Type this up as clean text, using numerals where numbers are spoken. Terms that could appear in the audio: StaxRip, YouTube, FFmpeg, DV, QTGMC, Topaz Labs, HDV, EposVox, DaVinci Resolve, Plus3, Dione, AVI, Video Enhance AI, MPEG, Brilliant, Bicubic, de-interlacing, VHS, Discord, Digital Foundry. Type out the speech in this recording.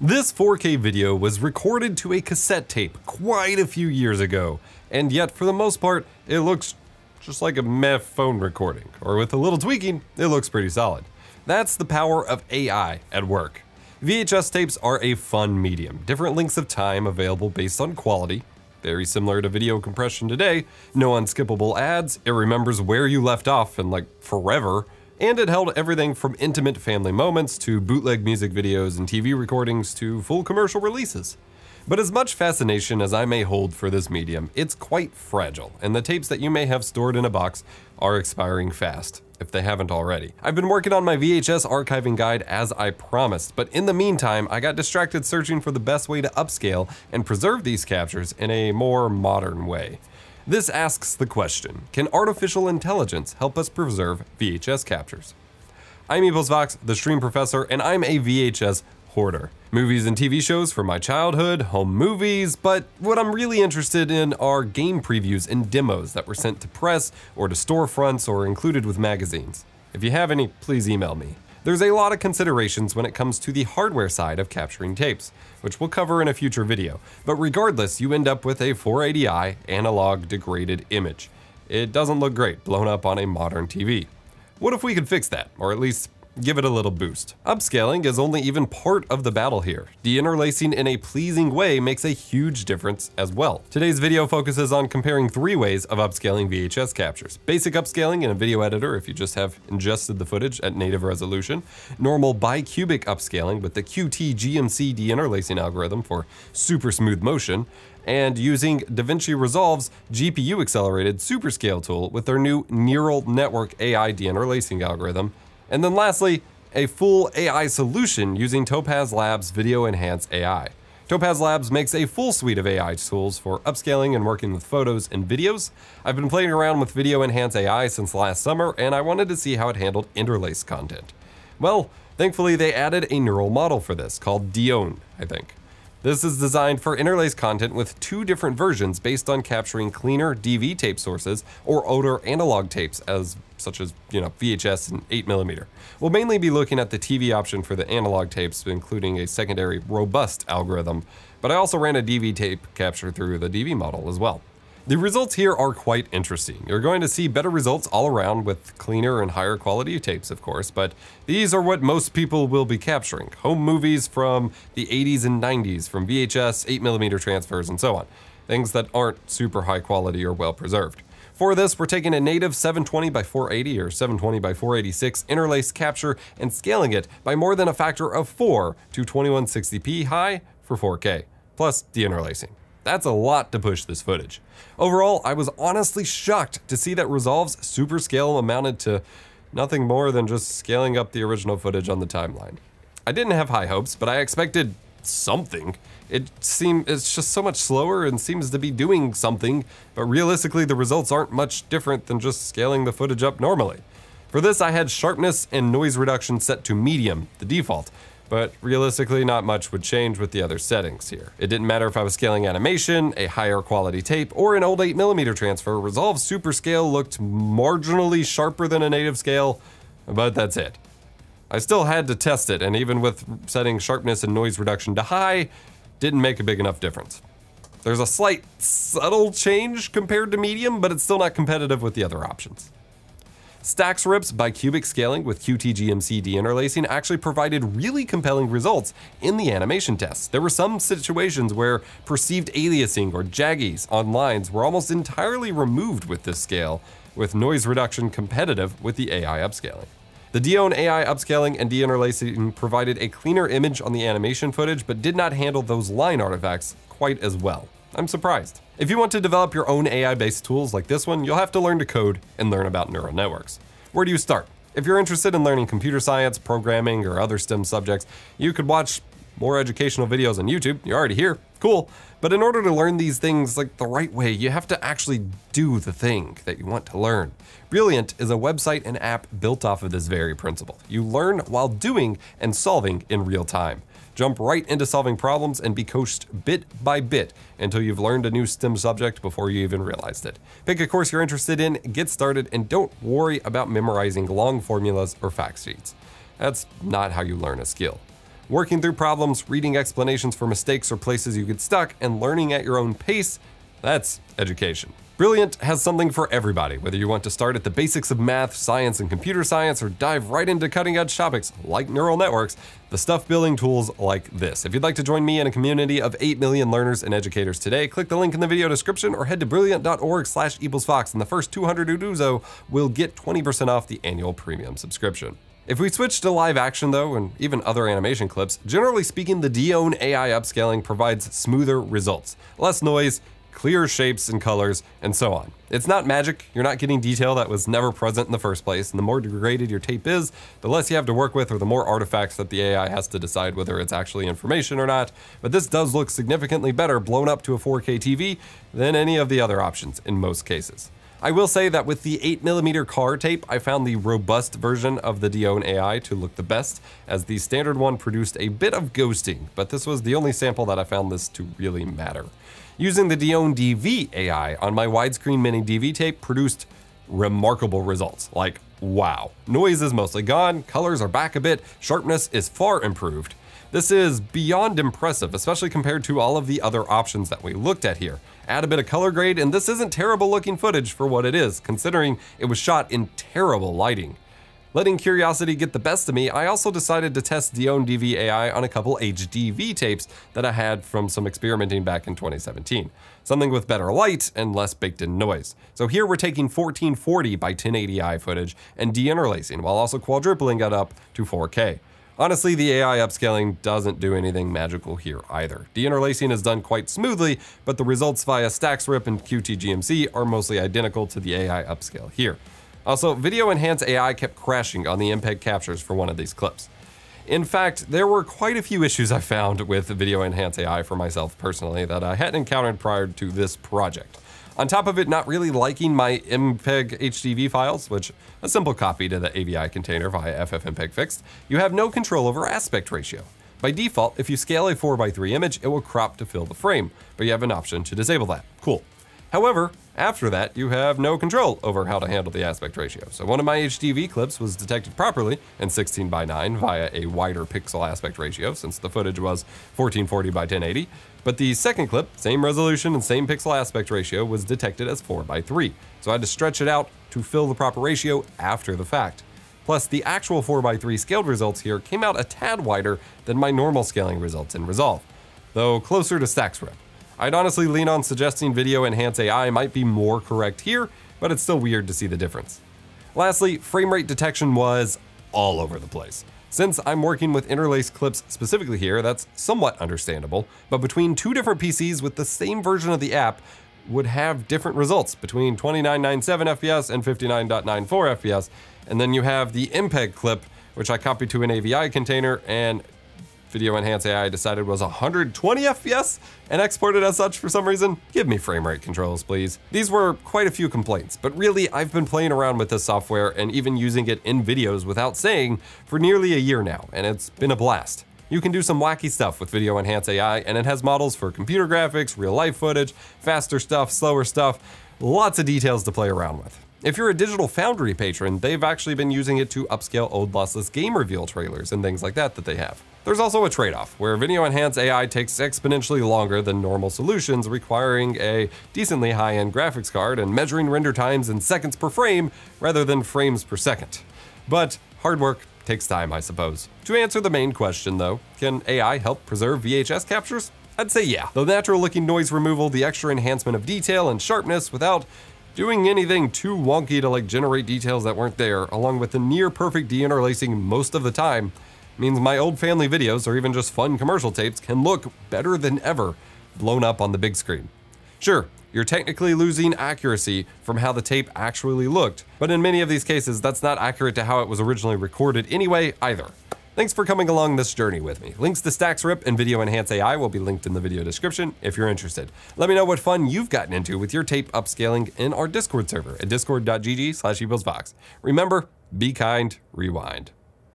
This 4K video was recorded to a cassette tape quite a few years ago, and yet for the most part, it looks just like a meh phone recording, or with a little tweaking, it looks pretty solid. That's the power of AI at work. VHS tapes are a fun medium, different lengths of time available based on quality, very similar to video compression today, no unskippable ads, it remembers where you left off in like forever, and it held everything from intimate family moments to bootleg music videos and TV recordings to full commercial releases. But as much fascination as I may hold for this medium, it's quite fragile, and the tapes that you may have stored in a box are expiring fast, if they haven't already. I've been working on my VHS archiving guide as I promised, but in the meantime, I got distracted searching for the best way to upscale and preserve these captures in a more modern way. This asks the question, can artificial intelligence help us preserve VHS captures? I'm EposVox, the stream professor, and I'm a VHS hoarder. Movies and TV shows from my childhood, home movies, but what I'm really interested in are game previews and demos that were sent to press or to storefronts or included with magazines. If you have any, please email me. There's a lot of considerations when it comes to the hardware side of capturing tapes, which we'll cover in a future video, but regardless, you end up with a 480i analog degraded image. It doesn't look great blown up on a modern TV. What if we could fix that, or at least give it a little boost? Upscaling is only even part of the battle here. De-interlacing in a pleasing way makes a huge difference as well. Today's video focuses on comparing three ways of upscaling VHS captures. Basic upscaling in a video editor if you just have ingested the footage at native resolution. Normal bicubic upscaling with the QTGMC de-interlacing algorithm for super smooth motion. And using DaVinci Resolve's GPU-accelerated superscale tool with their new neural network AI de-interlacing algorithm. And then lastly, a full AI solution using Topaz Labs' Video Enhance AI. Topaz Labs makes a full suite of AI tools for upscaling and working with photos and videos. I've been playing around with Video Enhance AI since last summer, and I wanted to see how it handled interlaced content. Well, thankfully they added a neural model for this, called Dione, I think. This is designed for interlaced content with two different versions based on capturing cleaner DV tape sources or older analog tapes such as VHS and 8mm. We'll mainly be looking at the TV option for the analog tapes, including a secondary robust algorithm, but I also ran a DV tape capture through the DV model as well. The results here are quite interesting. You're going to see better results all around with cleaner and higher quality tapes, of course, but these are what most people will be capturing. Home movies from the 80s and 90s, from VHS, 8mm transfers, and so on. Things that aren't super high quality or well preserved. For this, we're taking a native 720x480 or 720x486 interlaced capture and scaling it by more than a factor of 4 to 2160p high for 4K, plus de-interlacing. That's a lot to push this footage. Overall, I was honestly shocked to see that Resolve's superscale amounted to nothing more than just scaling up the original footage on the timeline. I didn't have high hopes, but I expected something. It's just so much slower and seems to be doing something, but realistically the results aren't much different than just scaling the footage up normally. For this, I had sharpness and noise reduction set to medium, the default. But realistically, not much would change with the other settings here. It didn't matter if I was scaling animation, a higher quality tape, or an old 8mm transfer. Resolve's super scale looked marginally sharper than a native scale, but that's it. I still had to test it, and even with setting sharpness and noise reduction to high, didn't make a big enough difference. There's a slight subtle change compared to medium, but it's still not competitive with the other options. StaxRip's bicubic scaling with QTGMC de-interlacing actually provided really compelling results in the animation tests. There were some situations where perceived aliasing or jaggies on lines were almost entirely removed with this scale, with noise reduction competitive with the AI upscaling. The Dione AI upscaling and de-interlacing provided a cleaner image on the animation footage, but did not handle those line artifacts quite as well. I'm surprised. If you want to develop your own AI-based tools like this one, you'll have to learn to code and learn about neural networks. Where do you start? If you're interested in learning computer science, programming, or other STEM subjects, you could watch more educational videos on YouTube. You're already here, cool. But in order to learn these things like the right way, you have to actually do the thing that you want to learn. Brilliant is a website and app built off of this very principle. You learn while doing and solving in real time. Jump right into solving problems and be coached bit by bit until you've learned a new STEM subject before you even realized it. Pick a course you're interested in, get started, and don't worry about memorizing long formulas or fact sheets. That's not how you learn a skill. working through problems, reading explanations for mistakes or places you get stuck, and learning at your own pace. That's education. Brilliant has something for everybody, whether you want to start at the basics of math, science, and computer science, or dive right into cutting-edge topics like neural networks, the stuff building tools like this. If you'd like to join me in a community of 8 million learners and educators today, click the link in the video description or head to brilliant.org/EposVox, and the first 200 who do so will get 20% off the annual premium subscription. If we switch to live action though, and even other animation clips, generally speaking, the Dione AI upscaling provides smoother results, less noise, clear shapes and colors, and so on. It's not magic, you're not getting detail that was never present in the first place, and the more degraded your tape is, the less you have to work with or the more artifacts that the AI has to decide whether it's actually information or not, but this does look significantly better blown up to a 4K TV than any of the other options in most cases. I will say that with the 8mm car tape, I found the robust version of the Dione AI to look the best, as the standard one produced a bit of ghosting, but this was the only sample that I found this to really matter. Using the Dione DV AI on my widescreen mini DV tape produced remarkable results, like wow. Noise is mostly gone, colors are back a bit, sharpness is far improved. This is beyond impressive, especially compared to all of the other options that we looked at here. Add a bit of color grade, and this isn't terrible looking footage for what it is, considering it was shot in terrible lighting. Letting curiosity get the best of me, I also decided to test Dione DV AI on a couple HDV tapes that I had from some experimenting back in 2017. Something with better light and less baked-in noise. So here we're taking 1440 by 1080i footage and deinterlacing, while also quadrupling it up to 4K. Honestly, the AI upscaling doesn't do anything magical here either. Deinterlacing is done quite smoothly, but the results via StaxRip and QTGMC are mostly identical to the AI upscale here. Also, Video Enhance AI kept crashing on the MPEG captures for one of these clips. In fact, there were quite a few issues I found with Video Enhance AI for myself personally that I hadn't encountered prior to this project. On top of it not really liking my MPEG HDV files, which a simple copy to the AVI container via FFmpeg fixed, you have no control over aspect ratio. By default, if you scale a 4:3 image, it will crop to fill the frame, but you have an option to disable that. Cool. However, after that, you have no control over how to handle the aspect ratio. So one of my HDV clips was detected properly in 16:9 via a wider pixel aspect ratio, since the footage was 1440 by 1080. But the second clip, same resolution and same pixel aspect ratio, was detected as 4:3. So I had to stretch it out to fill the proper ratio after the fact. Plus, the actual 4:3 scaled results here came out a tad wider than my normal scaling results in Resolve, though closer to StaxRip. I'd honestly lean on suggesting Video Enhance AI might be more correct here, but it's still weird to see the difference. Lastly, frame rate detection was all over the place. Since I'm working with interlaced clips specifically here, that's somewhat understandable, but between two different PCs with the same version of the app would have different results between 29.97 FPS and 59.94 FPS, and then you have the MPEG clip, which I copied to an AVI container, and Video Enhance AI decided was 120 FPS and exported as such for some reason. Give me frame rate controls, please. These were quite a few complaints, but really I've been playing around with this software and even using it in videos without saying for nearly a year now, and it's been a blast. You can do some wacky stuff with Video Enhance AI, and it has models for computer graphics, real life footage, faster stuff, slower stuff, lots of details to play around with. If you're a Digital Foundry patron, they've actually been using it to upscale old lossless game reveal trailers and things like that that they have. There's also a trade-off, where Video Enhance AI takes exponentially longer than normal solutions, requiring a decently high-end graphics card and measuring render times in seconds per frame rather than frames per second. But hard work takes time, I suppose. To answer the main question though, can AI help preserve VHS captures? I'd say yeah. The natural-looking noise removal, the extra enhancement of detail and sharpness without doing anything too wonky to like generate details that weren't there, along with the near-perfect deinterlacing most of the time, means my old family videos or even just fun commercial tapes can look better than ever blown up on the big screen. Sure, you're technically losing accuracy from how the tape actually looked, but in many of these cases that's not accurate to how it was originally recorded anyway either. Thanks for coming along this journey with me. Links to StaxRip and Video Enhance AI will be linked in the video description if you're interested. Let me know what fun you've gotten into with your tape upscaling in our Discord server at discord.gg/EposVox. Remember, be kind, rewind.